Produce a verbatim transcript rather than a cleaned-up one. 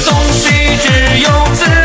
东西只有自己。